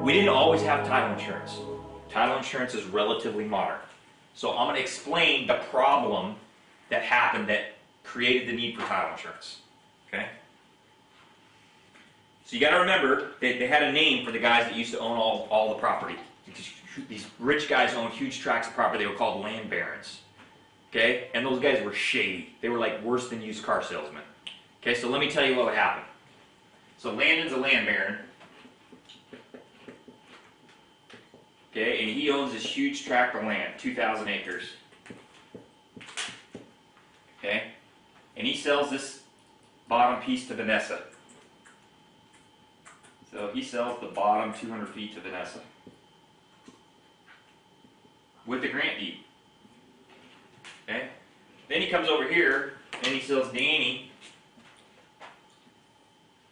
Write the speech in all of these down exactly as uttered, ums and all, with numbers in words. We didn't always have title insurance. Title insurance is relatively modern. So I'm going to explain the problem that happened that created the need for title insurance. Okay? So you got to remember that they had a name for the guys that used to own all, all the property. These rich guys owned huge tracts of property. They were called land barons. Okay? And those guys were shady. They were like worse than used car salesmen. Okay, so let me tell you what would happen. So Landon's a land baron. Okay, and he owns this huge tract of land, two thousand acres. Okay? And he sells this bottom piece to Vanessa. So he sells the bottom two hundred feet to Vanessa. With the grant deed. Okay? Then he comes over here and he sells Danny.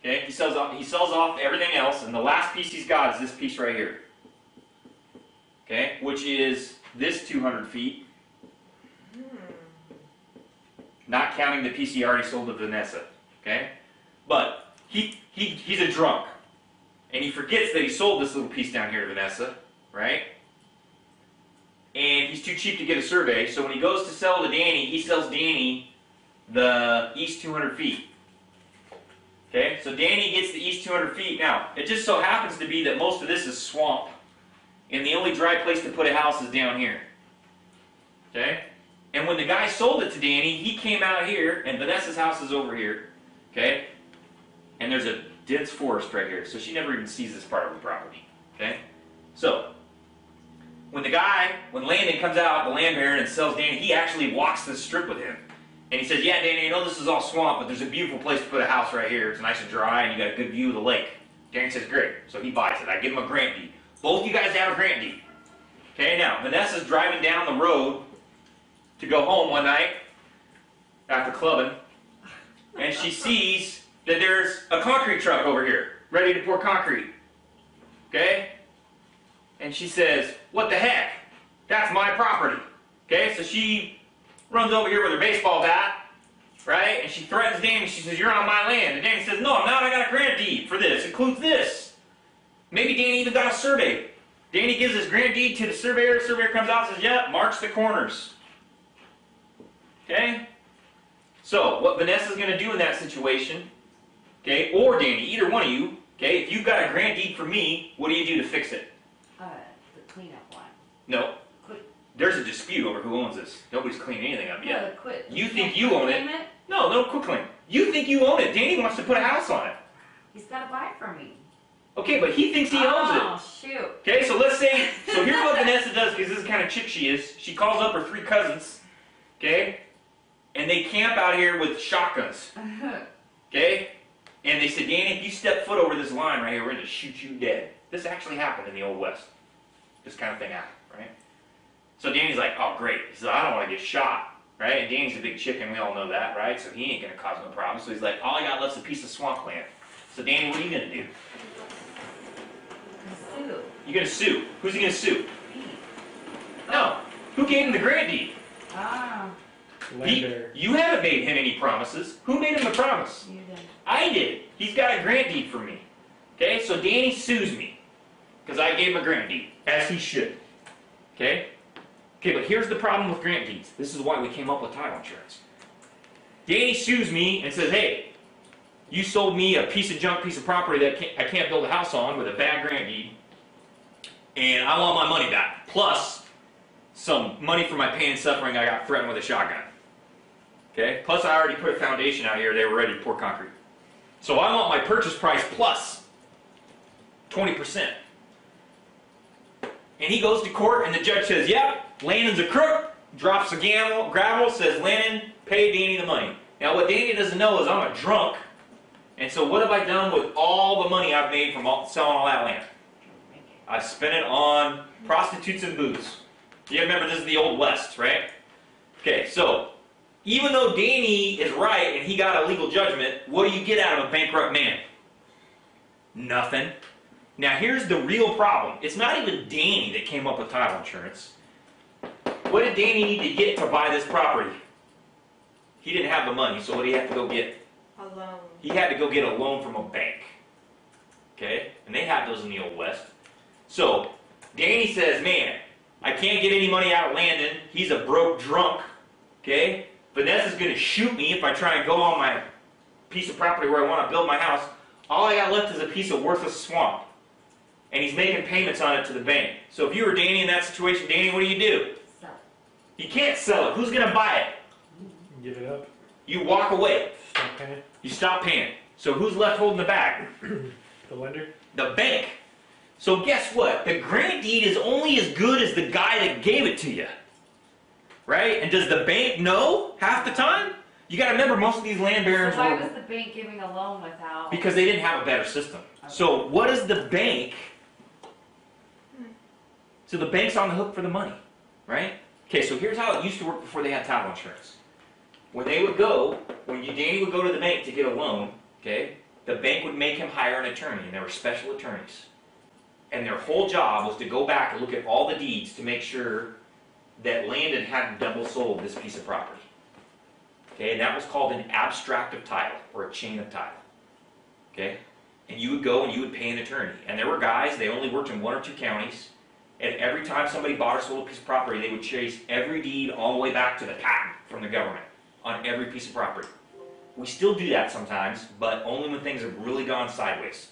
Okay? He sells off, he sells off everything else, and the last piece he's got is this piece right here. Okay, which is this two hundred feet, not counting the piece he already sold to Vanessa. Okay, but he he he's a drunk, and he forgets that he sold this little piece down here to Vanessa, right? And he's too cheap to get a survey, so when he goes to sell to Danny, he sells Danny the east two hundred feet. Okay, so Danny gets the east two hundred feet. Now, it just so happens to be that most of this is swamp. And the only dry place to put a house is down here. Okay? And when the guy sold it to Danny, he came out here, and Vanessa's house is over here. Okay? And there's a dense forest right here, so she never even sees this part of the property. Okay? So, when the guy, when Landon comes out, the land baron, and sells Danny, he actually walks this strip with him. And he says, yeah, Danny, I know this is all swamp, but there's a beautiful place to put a house right here. It's nice and dry, and you got a good view of the lake. Danny says, great. So he buys it. I give him a grant deed. Both you guys have a grant deed. Okay, now, Vanessa's driving down the road to go home one night after clubbing, and she sees that there's a concrete truck over here, ready to pour concrete. Okay? And she says, what the heck? That's my property. Okay, so she runs over here with her baseball bat, right? And she threatens Danny. She says, you're on my land. And Danny says, no, I'm not. I got a grant deed for this. It includes this. Maybe Danny even got a survey. Danny gives his grant deed to the surveyor. The surveyor comes out and says, yeah, marks the corners. Okay? So, what Vanessa's going to do in that situation, okay, or Danny, either one of you, okay, if you've got a grant deed for me, what do you do to fix it? Uh, the cleanup one. No. Quit. There's a dispute over who owns this. Nobody's cleaned anything up yet. No, quit. You, you think you own it. it? No, no, quit claim. You think you own it. Danny wants to put a house on it. He's got to buy it from me. Okay, but he thinks he owns it. Oh, shoot. Okay, so let's say, so here's what Vanessa does, because this is the kind of chick she is. She calls up her three cousins, okay, and they camp out here with shotguns, okay, and they said, Danny, if you step foot over this line right here, we're going to shoot you dead. This actually happened in the Old West. This kind of thing happened, right? So Danny's like, oh, great. He says, I don't want to get shot, right? And Danny's a big chicken, we all know that, right? So he ain't going to cause no problem. So he's like, all I got left's a piece of swamp land. So Danny, what are you going to do? You're going to sue. Who's he going to sue? No. Who gave him the grant deed? Ah. Lender. He, you haven't made him any promises. Who made him a promise? You did. I did. He's got a grant deed for me. Okay, so Danny sues me because I gave him a grant deed, as he should. Okay? Okay, but here's the problem with grant deeds. This is why we came up with title insurance. Danny sues me and says, hey, you sold me a piece of junk, piece of property that I can't build a house on with a bad grant deed. And I want my money back, plus some money for my pain and suffering I got threatened with a shotgun. Okay? Plus I already put a foundation out here. They were ready to pour concrete. So I want my purchase price plus twenty percent. And he goes to court, and the judge says, yep, Landon's a crook, drops the gavel, says, Landon, pay Danny the money. Now what Danny doesn't know is I'm a drunk, and so what have I done with all the money I've made from all, selling all that land? I spent it on prostitutes and booze. You remember, this is the Old West, right? Okay, so even though Danny is right and he got a legal judgment, what do you get out of a bankrupt man? Nothing. Now here's the real problem. It's not even Danny that came up with title insurance. What did Danny need to get to buy this property? He didn't have the money, so what did he have to go get? A loan. He had to go get a loan from a bank. Okay? And they had those in the Old West. So Danny says, man, I can't get any money out of Landon. He's a broke drunk. Okay? Vanessa's going to shoot me if I try and go on my piece of property where I want to build my house. All I got left is a piece of worthless swamp. And he's making payments on it to the bank. So if you were Danny in that situation, Danny, what do you do? Sell it. You can't sell it. Who's going to buy it? Give it up. You walk away. Stop paying. You stop paying. So who's left holding the bag? The lender. The bank. So guess what? The grant deed is only as good as the guy that gave it to you. Right? And does the bank know half the time? You got to remember, most of these land barons were... So why was the bank giving a loan without... Because they didn't have a better system. Okay. So what does the bank... So the bank's on the hook for the money, right? Okay, so here's how it used to work before they had title insurance. When they would go, when you, Danny would go to the bank to get a loan, okay, the bank would make him hire an attorney, and there were special attorneys. And their whole job was to go back and look at all the deeds to make sure that Landon hadn't double sold this piece of property. Okay, and that was called an abstract of title, or a chain of title. Okay, and you would go and you would pay an attorney. And there were guys, they only worked in one or two counties, and every time somebody bought or sold a piece of property, they would chase every deed all the way back to the patent from the government on every piece of property. We still do that sometimes, but only when things have really gone sideways.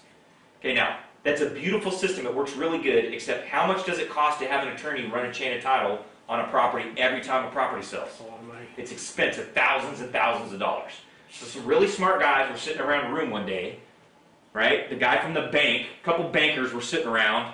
Okay, now, that's a beautiful system. It works really good, except how much does it cost to have an attorney run a chain of title on a property every time a property sells? That's a lot of money. It's expensive, thousands and thousands of dollars. So some really smart guys were sitting around a room one day, right? The guy from the bank, a couple bankers were sitting around.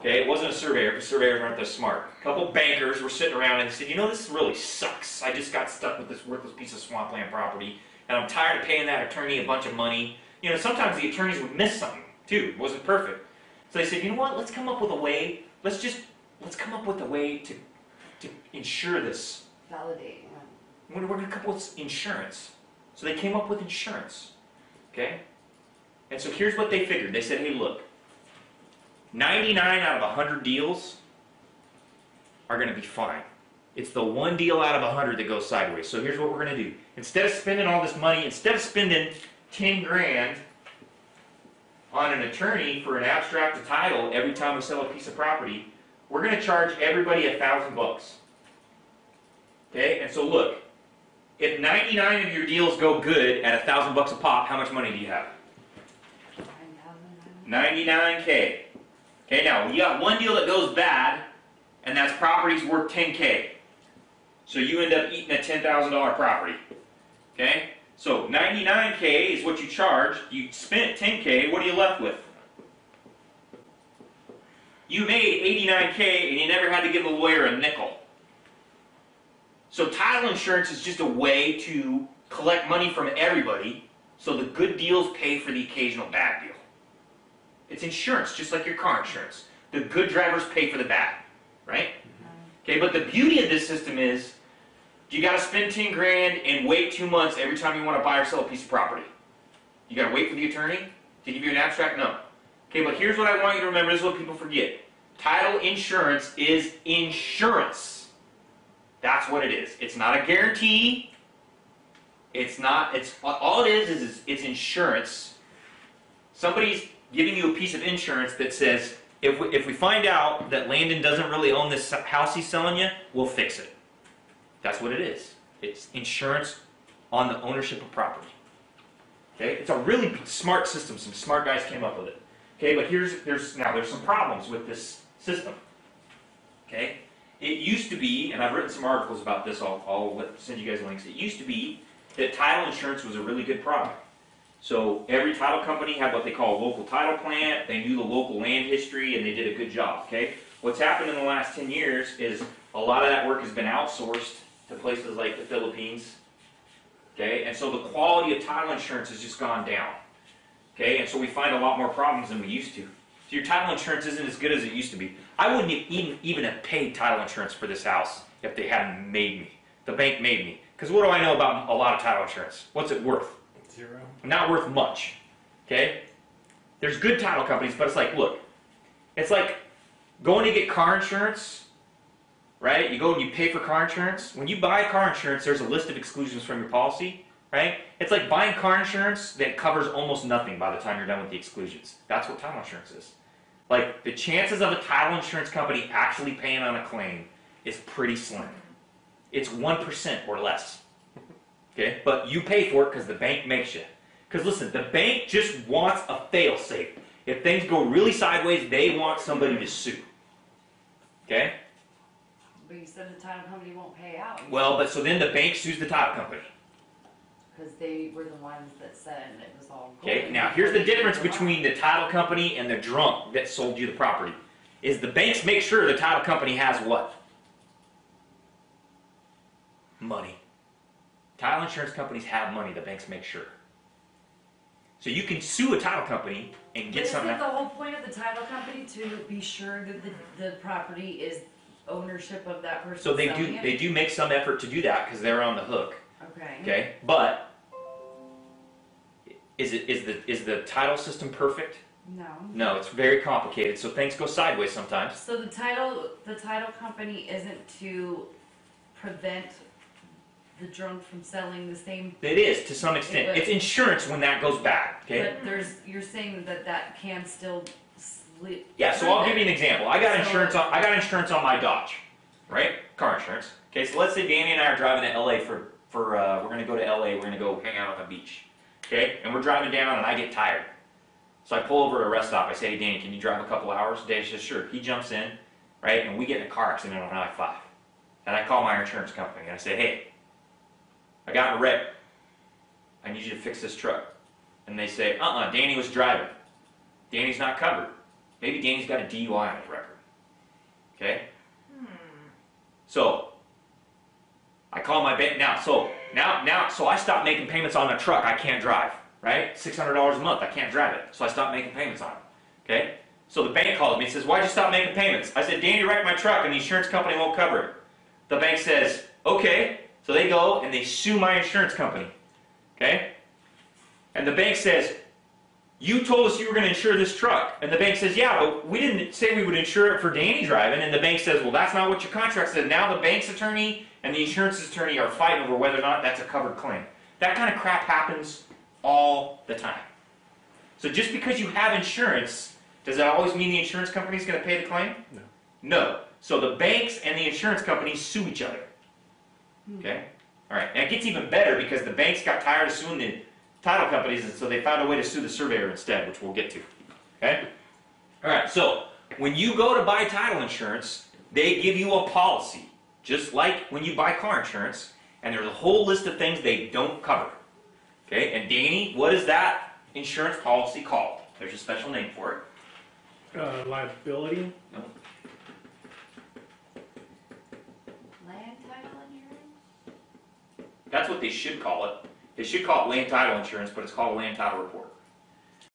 Okay, it wasn't a surveyor, because surveyors aren't that smart. A couple bankers were sitting around and said, you know, this really sucks. I just got stuck with this worthless piece of swampland property, and I'm tired of paying that attorney a bunch of money. You know, sometimes the attorneys would miss something, too. It wasn't perfect. So they said, you know what, let's come up with a way, let's just, let's come up with a way to, to insure this. Validate. Yeah. We're going to come up with insurance. So they came up with insurance, okay? And so here's what they figured. They said, hey, look. ninety-nine out of one hundred deals are going to be fine. It's the one deal out of one hundred that goes sideways. So here's what we're going to do. Instead of spending all this money, instead of spending ten grand on an attorney for an abstract of title every time we sell a piece of property, we're going to charge everybody a thousand bucks. Okay? And so look, if ninety-nine of your deals go good at a thousand bucks a pop, how much money do you have? ninety-nine K. Okay, now, you got one deal that goes bad, and that's property's worth ten K. So you end up eating a ten thousand dollar property. Okay? So ninety-nine K is what you charge. You spent ten K. What are you left with? You made eighty-nine K, and you never had to give a lawyer a nickel. So title insurance is just a way to collect money from everybody, so the good deals pay for the occasional bad deal. It's insurance, just like your car insurance. The good drivers pay for the bad, right? Okay, but the beauty of this system is you got to spend ten grand and wait two months every time you want to buy or sell a piece of property. You got to wait for the attorney to give you an abstract? No. Okay, but here's what I want you to remember. This is what people forget. Title insurance is insurance. That's what it is. It's not a guarantee. It's not, it's, all it is is it's insurance. Somebody's giving you a piece of insurance that says, if we, if we find out that Landon doesn't really own this house he's selling you, we'll fix it. That's what it is. It's insurance on the ownership of property. Okay? It's a really smart system. Some smart guys came up with it. Okay, but here's, there's, now there's some problems with this system. Okay? It used to be, and I've written some articles about this, I'll, I'll send you guys links. It used to be that title insurance was a really good product. So every title company had what they call a local title plant. They knew the local land history, and they did a good job, okay? What's happened in the last ten years is a lot of that work has been outsourced to places like the Philippines, okay? And so the quality of title insurance has just gone down, okay? And so we find a lot more problems than we used to. So your title insurance isn't as good as it used to be. I wouldn't even, even have paid title insurance for this house if they hadn't made me. The bank made me. Because what do I know about a lot of title insurance? What's it worth? Zero. Not worth much, okay? There's good title companies, but it's like, look, it's like going to get car insurance, right? You go and you pay for car insurance. When you buy car insurance, there's a list of exclusions from your policy, right? It's like buying car insurance that covers almost nothing by the time you're done with the exclusions. That's what title insurance is. Like, the chances of a title insurance company actually paying on a claim is pretty slim. It's one percent or less. Okay? But you pay for it because the bank makes you. Because listen, the bank just wants a fail-safe. If things go really sideways, they want somebody to sue. Okay? But you said the title company won't pay out. Well, but so then the bank sues the title company. Because they were the ones that said it was all good. Okay, now here's the difference between the title company and the drunk that sold you the property. Is the banks make sure the title company has what? Money. Title insurance companies have money, the banks make sure. So you can sue a title company and get something. Isn't the whole point of the title company to be sure that the, the property is ownership of that person? So they do, they do make some effort to do that because they're on the hook. Okay. Okay. But is it is the is the title system perfect? No. No, it's very complicated. So things go sideways sometimes. So the title the title company isn't to prevent the drunk from selling the same. It is to some extent. It was, it's insurance when that goes bad. Okay. But there's you're saying that that can still slip. Yeah. So I'll give you an example. I got so, insurance on I got insurance on my Dodge, right? Car insurance. Okay. So let's say Danny and I are driving to L A for. For, uh, we're going to go to L A, we're going to go hang out on the beach, okay? And we're driving down and I get tired. So I pull over to a rest stop, I say, hey, Danny, can you drive a couple hours? Danny says, sure. He jumps in, right, and we get in a car accident on I five. And I call my insurance company and I say, hey, I got in a wreck. I need you to fix this truck. And they say, uh-uh, Danny was driving. Danny's not covered. Maybe Danny's got a D U I on his record, okay? Hmm. So... I call my bank now, so now, now, so I stopped making payments on a truck I can't drive, right? six hundred dollars a month, I can't drive it, so I stopped making payments on it, okay? So the bank calls me and says, why'd you stop making payments? I said, Danny wrecked my truck and the insurance company won't cover it. The bank says, okay, so they go and they sue my insurance company, okay? And the bank says, you told us you were going to insure this truck. And the bank says, yeah, but we didn't say we would insure it for Danny driving. And the bank says, well, that's not what your contract says. Now the bank's attorney and the insurance attorney are fighting over whether or not that's a covered claim. That kind of crap happens all the time. So just because you have insurance, does that always mean the insurance company is going to pay the claim? No. No. So the banks and the insurance companies sue each other. Okay? All right. And it gets even better because the banks got tired of suing the title companies, and so they found a way to sue the surveyor instead, which we'll get to. Okay? All right, so when you go to buy title insurance, they give you a policy, just like when you buy car insurance, and there's a whole list of things they don't cover. Okay? And Danny, what is that insurance policy called? There's a special name for it. Uh, liability. No. Land title insurance? That's what they should call it. They should call it land title insurance, but it's called a land title report.